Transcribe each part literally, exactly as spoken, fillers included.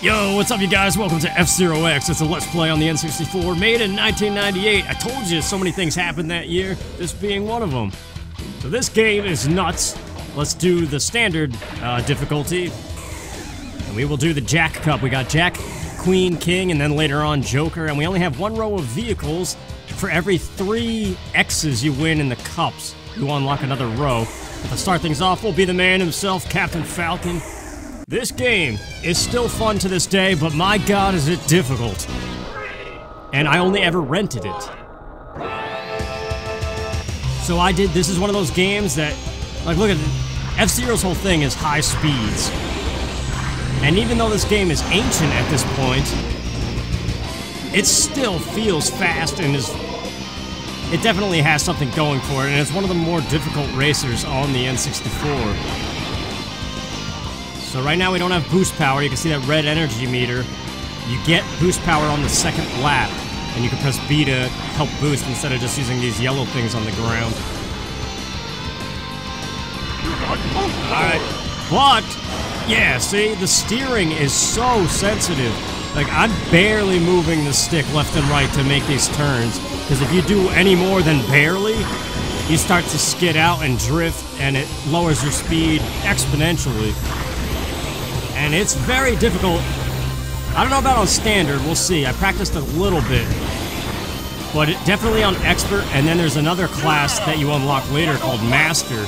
Yo, what's up you guys? Welcome to F-Zero X. It's a Let's Play on the N sixty-four, made in nineteen ninety-eight. I told you so many things happened that year, this being one of them. So this game is nuts. Let's do the standard uh, difficulty. And we will do the Jack Cup. We got Jack, Queen, King, and then later on Joker. And we only have one row of vehicles. For every three X's you win in the cups, you unlock another row. To start things off, we'll be the man himself, Captain Falcon. This game is still fun to this day, but my god is it difficult. And I only ever rented it. So I did, this is one of those games that, like look at, F-Zero's whole thing is high speeds. And even though this game is ancient at this point, it still feels fast and is, it definitely has something going for it, and it's one of the more difficult racers on the N sixty-four. So right now we don't have boost power. You can see that red energy meter. You get boost power on the second lap, and you can press B to help boost instead of just using these yellow things on the ground. Alright, but, yeah, see, the steering is so sensitive. Like, I'm barely moving the stick left and right to make these turns, because if you do any more than barely, you start to skid out and drift, and it lowers your speed exponentially. And it's very difficult. I don't know about on standard, we'll see. I practiced a little bit. But it, definitely on expert, and then there's another class that you unlock later called master.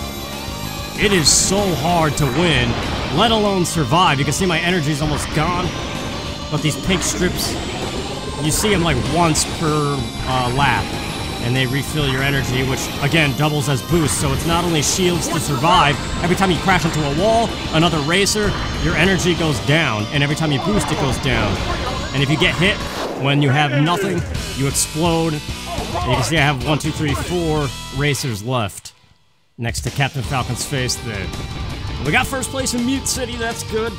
It is so hard to win, let alone survive. You can see my energy's almost gone. But these pink strips, you see them like once per uh, lap. And they refill your energy, which, again, doubles as boost, so it's not only shields to survive. Every time you crash into a wall, another racer, your energy goes down, and every time you boost, it goes down. And if you get hit when you have nothing, you explode. And you can see I have one, two, three, four racers left next to Captain Falcon's face there. We got first place in Mute City, that's good.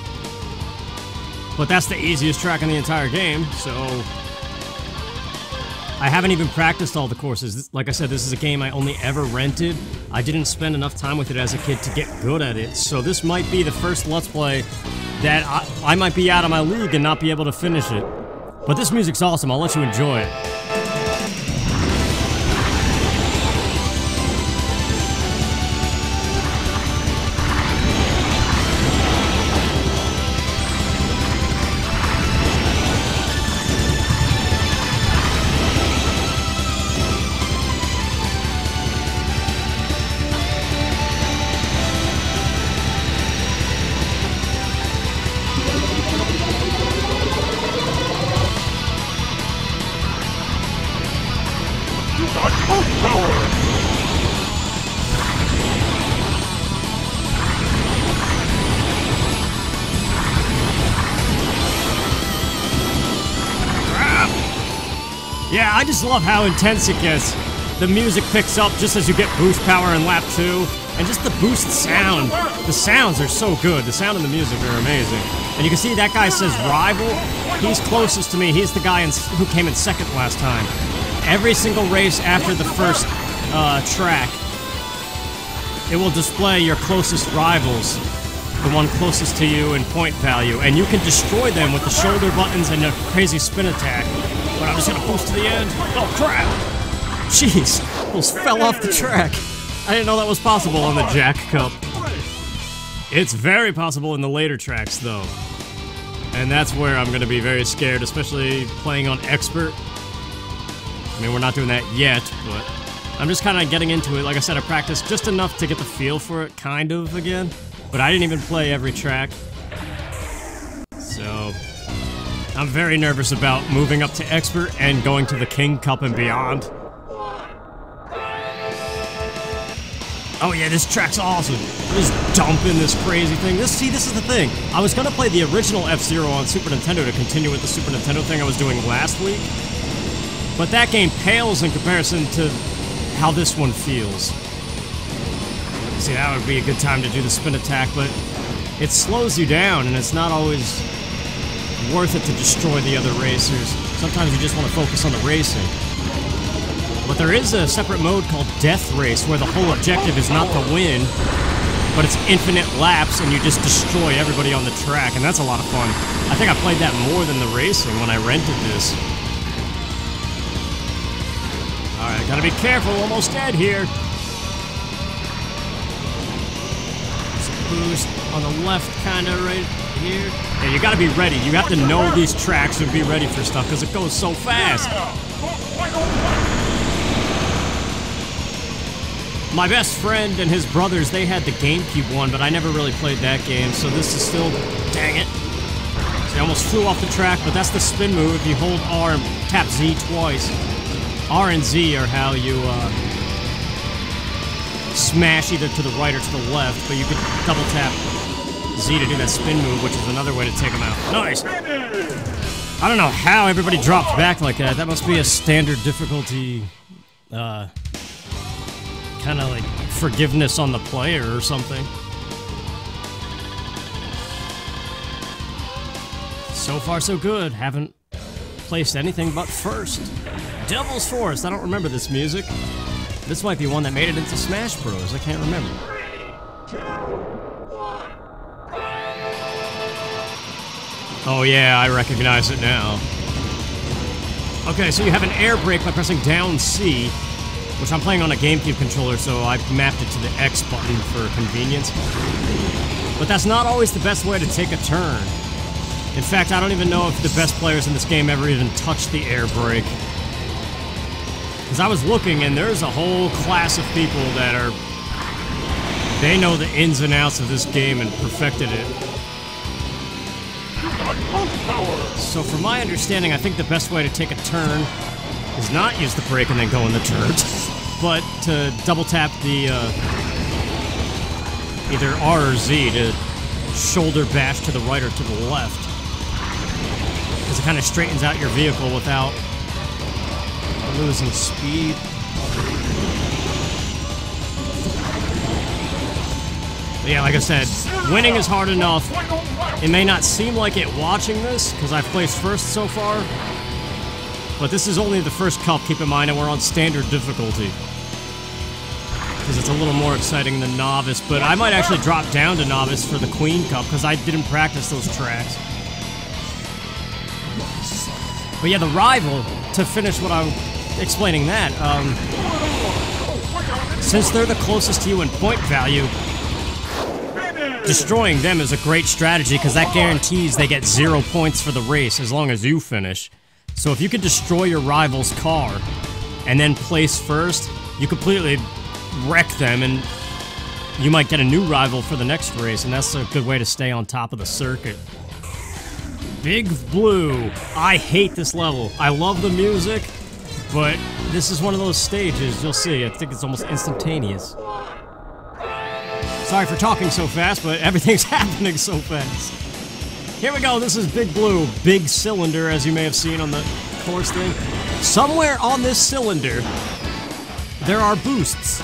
But that's the easiest track in the entire game, so I haven't even practiced all the courses. Like I said, this is a game I only ever rented. I didn't spend enough time with it as a kid to get good at it, so this might be the first Let's Play that I, I might be out of my league and not be able to finish it. But this music's awesome, I'll let you enjoy it. Yeah, I just love how intense it gets. The music picks up just as you get boost power in lap two, and just the boost sound. The sounds are so good. The sound and the music are amazing. And you can see that guy says rival. He's closest to me. He's the guy in, who came in second last time. Every single race after the first uh, track, it will display your closest rivals, the one closest to you in point value, and you can destroy them with the shoulder buttons and a crazy spin attack. But I'm just gonna boost to the end. Oh crap! Jeez, almost fell off the track. I didn't know that was possible on the Jack Cup. It's very possible in the later tracks though. And that's where I'm gonna be very scared, especially playing on expert. I mean, we're not doing that yet, but I'm just kinda getting into it. Like I said, I practiced just enough to get the feel for it, kind of, again. But I didn't even play every track. So I'm very nervous about moving up to expert and going to the King Cup and beyond. Oh yeah, this track's awesome. Just dumping this crazy thing. This, see, this is the thing. I was gonna play the original F-Zero on Super Nintendo to continue with the Super Nintendo thing I was doing last week. But that game pales in comparison to how this one feels. See, that would be a good time to do the spin attack, but it slows you down and it's not always worth it to destroy the other racers. Sometimes you just want to focus on the racing. But there is a separate mode called Death Race where the whole objective is not to win, but it's infinite laps and you just destroy everybody on the track, and that's a lot of fun. I think I played that more than the racing when I rented this. Alright, gotta be careful, almost dead here. Boost on the left, kind of right here. Yeah, you gotta be ready. You have to know these tracks and be ready for stuff because it goes so fast. My best friend and his brothers, they had the GameCube one, but I never really played that game, so this is still... Dang it. So I almost flew off the track, but that's the spin move. If you hold R and tap Z twice, R and Z are how you... Uh, smash either to the right or to the left, but you could double tap Z to do that spin move, which is another way to take them out. Nice! I don't know how everybody dropped back like that. That must be a standard difficulty, uh, kind of like forgiveness on the player or something. So far, so good. Haven't placed anything but first. Devil's Forest. I don't remember this music. This might be one that made it into Smash Bros. I can't remember. Oh yeah, I recognize it now. Okay, so you have an air brake by pressing down C, which I'm playing on a GameCube controller, so I've mapped it to the X button for convenience. But that's not always the best way to take a turn. In fact, I don't even know if the best players in this game ever even touched the air brake. Because I was looking, and there's a whole class of people that are... They know the ins and outs of this game and perfected it. So from my understanding, I think the best way to take a turn is not use the brake and then go in the turn, but to double tap the uh, either R or Z to shoulder bash to the right or to the left. Because it kind of straightens out your vehicle without... losing speed. But yeah, like I said, winning is hard enough. It may not seem like it watching this, because I've placed first so far. But this is only the first cup, keep in mind, and we're on standard difficulty. Because it's a little more exciting than novice, but I might actually drop down to novice for the Queen Cup, because I didn't practice those tracks. But yeah, the rival, to finish what I'm... explaining that, um, since they're the closest to you in point value, destroying them is a great strategy because that guarantees they get zero points for the race as long as you finish. So if you could destroy your rival's car and then place first, you completely wreck them and you might get a new rival for the next race, and that's a good way to stay on top of the circuit. Big Blue. I hate this level. I love the music. But this is one of those stages, you'll see, I think it's almost instantaneous. Sorry for talking so fast, but everything's happening so fast. Here we go, this is Big Blue, big cylinder, as you may have seen on the course thing. Somewhere on this cylinder, there are boosts.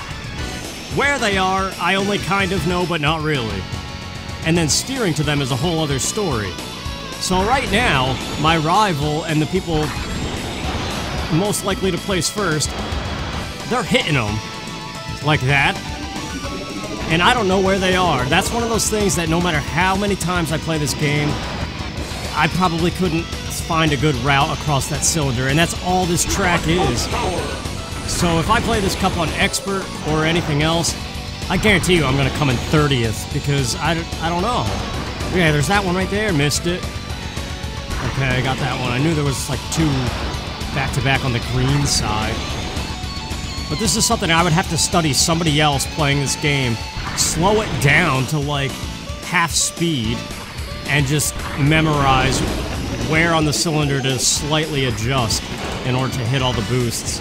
Where they are, I only kind of know, but not really. And then steering to them is a whole other story. So right now, my rival and the people... most likely to place first, they're hitting them like that, and I don't know where they are. That's one of those things that no matter how many times I play this game, I probably couldn't find a good route across that cylinder, and that's all this track is. So if I play this cup on expert or anything else, I guarantee you I'm gonna come in thirtieth because I, I don't know. Yeah, there's that one right there, missed it. Okay, I got that one. I knew there was like two back-to-back on the green side. But this is something I would have to study somebody else playing this game. Slow it down to like half speed and just memorize where on the cylinder to slightly adjust in order to hit all the boosts.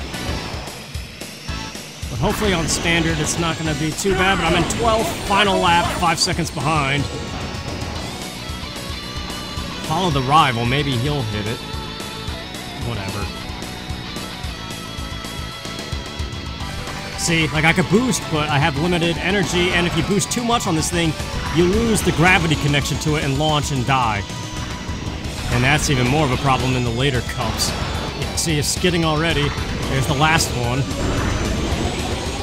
But hopefully on standard it's not going to be too bad, but I'm in twelfth, final lap, five seconds behind. Follow the rival, maybe he'll hit it. Whatever. See, like I could boost, but I have limited energy, and if you boost too much on this thing, you lose the gravity connection to it and launch and die. And that's even more of a problem in the later cups. Yeah, see, it's skidding already. There's the last one.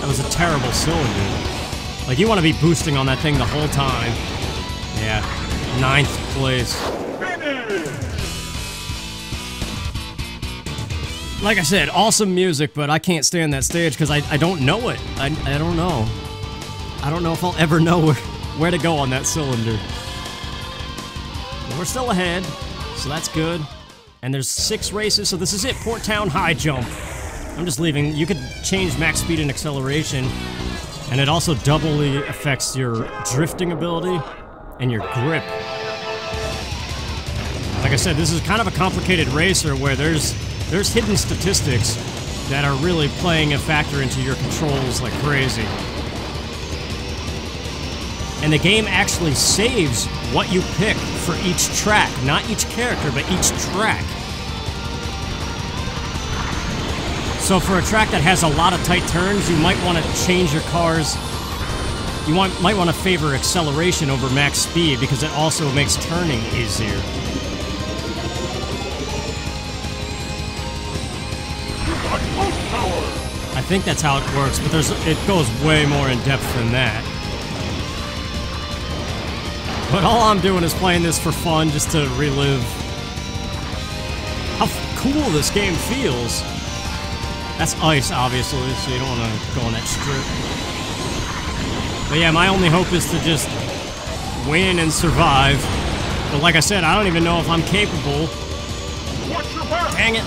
That was a terrible cylinder. Like, you want to be boosting on that thing the whole time. Yeah. Ninth place. Like I said, awesome music, but I can't stand that stage because I, I don't know it. I, I don't know. I don't know if I'll ever know where, where to go on that cylinder. But we're still ahead, so that's good. And there's six races, so this is it. Port Town High Jump. I'm just leaving. You could change max speed and acceleration, and it also doubly affects your drifting ability and your grip. Like I said, this is kind of a complicated racer where there's there's hidden statistics that are really playing a factor into your controls like crazy. And the game actually saves what you pick for each track. Not each character, but each track. So for a track that has a lot of tight turns, you might want to change your cars. You want, might want to favor acceleration over max speed because it also makes turning easier. I think that's how it works, but there's it goes way more in depth than that. But all I'm doing is playing this for fun, just to relive how cool this game feels. That's ice, obviously, so you don't want to go on that strip. But yeah, my only hope is to just win and survive. But like I said, I don't even know if I'm capable. Dang it.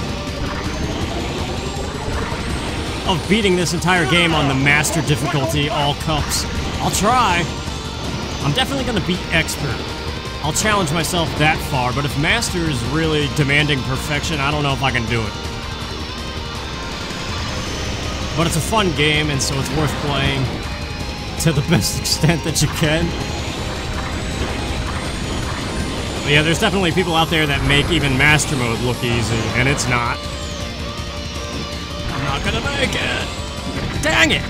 Of beating this entire game on the master difficulty, all cups. I'll try. I'm definitely going to be expert. I'll challenge myself that far, but if master is really demanding perfection, I don't know if I can do it. But it's a fun game, and so it's worth playing to the best extent that you can. But yeah, there's definitely people out there that make even master mode look easy, and it's not. I'm not going to make it. Dang it!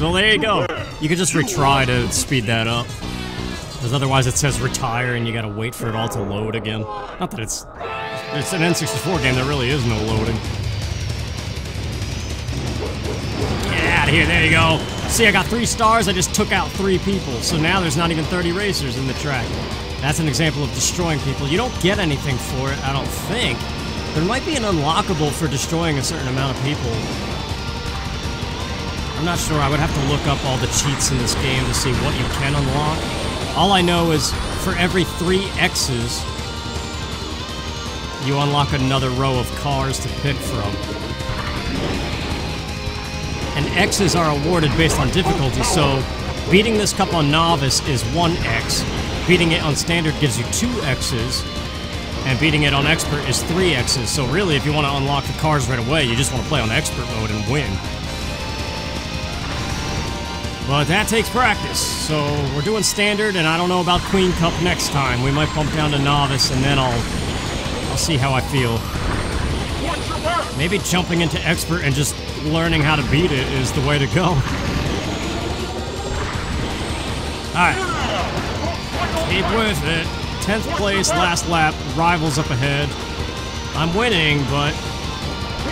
Well, there you go. You could just retry to speed that up. Because otherwise it says retire and you gotta wait for it all to load again. Not that it's... It's an N sixty-four game, there really is no loading. Get out of here, there you go. See, I got three stars, I just took out three people. So now there's not even thirty racers in the track. That's an example of destroying people. You don't get anything for it, I don't think. There might be an unlockable for destroying a certain amount of people. I'm not sure, I would have to look up all the cheats in this game to see what you can unlock. All I know is for every three X's, you unlock another row of cars to pick from. And X's are awarded based on difficulty, so beating this cup on Novice is one X, beating it on Standard gives you two X's, and beating it on Expert is three X's. So really, if you want to unlock the cars right away, you just want to play on Expert mode and win. But that takes practice, so we're doing standard, and I don't know about Queen Cup next time. We might bump down to Novice, and then I'll I'll see how I feel. Maybe jumping into Expert and just learning how to beat it is the way to go. Alright. Keep with it. tenth place, last lap, rivals up ahead. I'm winning, but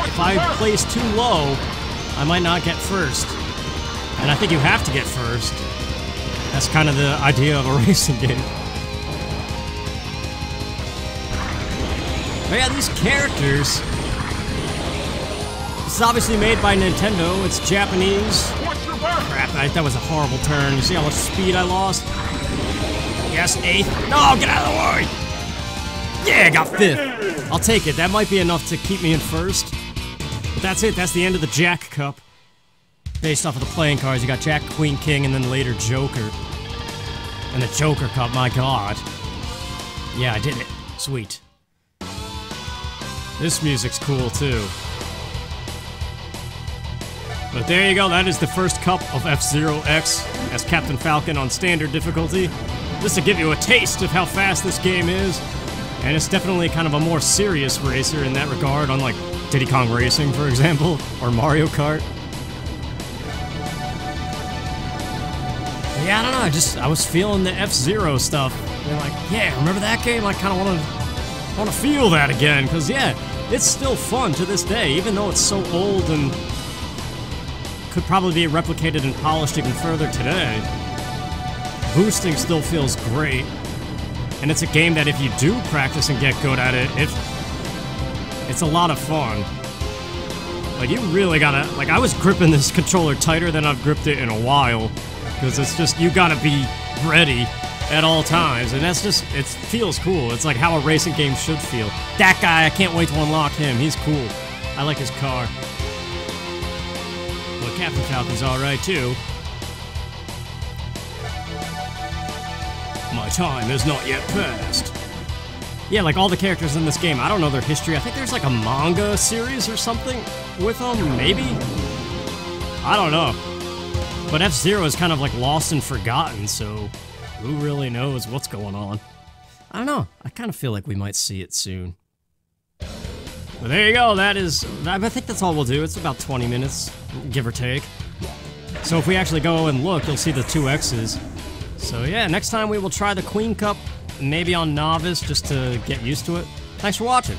if I place too low, I might not get first. And I think you have to get first. That's kind of the idea of a racing game. But yeah, these characters... This is obviously made by Nintendo. It's Japanese. Crap, I, that was a horrible turn. You see how much speed I lost? Yes, eighth. No, get out of the way! Yeah, I got fifth. I'll take it. That might be enough to keep me in first. But that's it. That's the end of the Jack Cup. Based off of the playing cards, you got Jack, Queen, King, and then later Joker. And the Joker Cup, my god. Yeah, I did it. Sweet. This music's cool, too. But there you go, that is the first cup of F-Zero X as Captain Falcon on standard difficulty. Just to give you a taste of how fast this game is. And it's definitely kind of a more serious racer in that regard, unlike Diddy Kong Racing, for example, or Mario Kart. Yeah, I don't know, I just, I was feeling the F-Zero stuff. They're like, yeah, remember that game? I kind of want to want to feel that again, because yeah, it's still fun to this day, even though it's so old and could probably be replicated and polished even further today. Boosting still feels great. And it's a game that if you do practice and get good at it, it it's a lot of fun. Like, you really gotta... Like, I was gripping this controller tighter than I've gripped it in a while. Because it's just, you gotta be ready at all times. And that's just... It feels cool. It's like how a racing game should feel. That guy, I can't wait to unlock him. He's cool. I like his car. But Captain Falcon's alright, too. My time is not yet past. Yeah, like all the characters in this game, I don't know their history. I think there's like a manga series or something with them, maybe? I don't know. But F-Zero is kind of like lost and forgotten, so who really knows what's going on? I don't know. I kind of feel like we might see it soon. But there you go, that is... I think that's all we'll do. It's about twenty minutes, give or take. So if we actually go and look, you'll see the two X's. So yeah, next time we will try the Queen Cup, maybe on Novice, just to get used to it. Thanks for watching!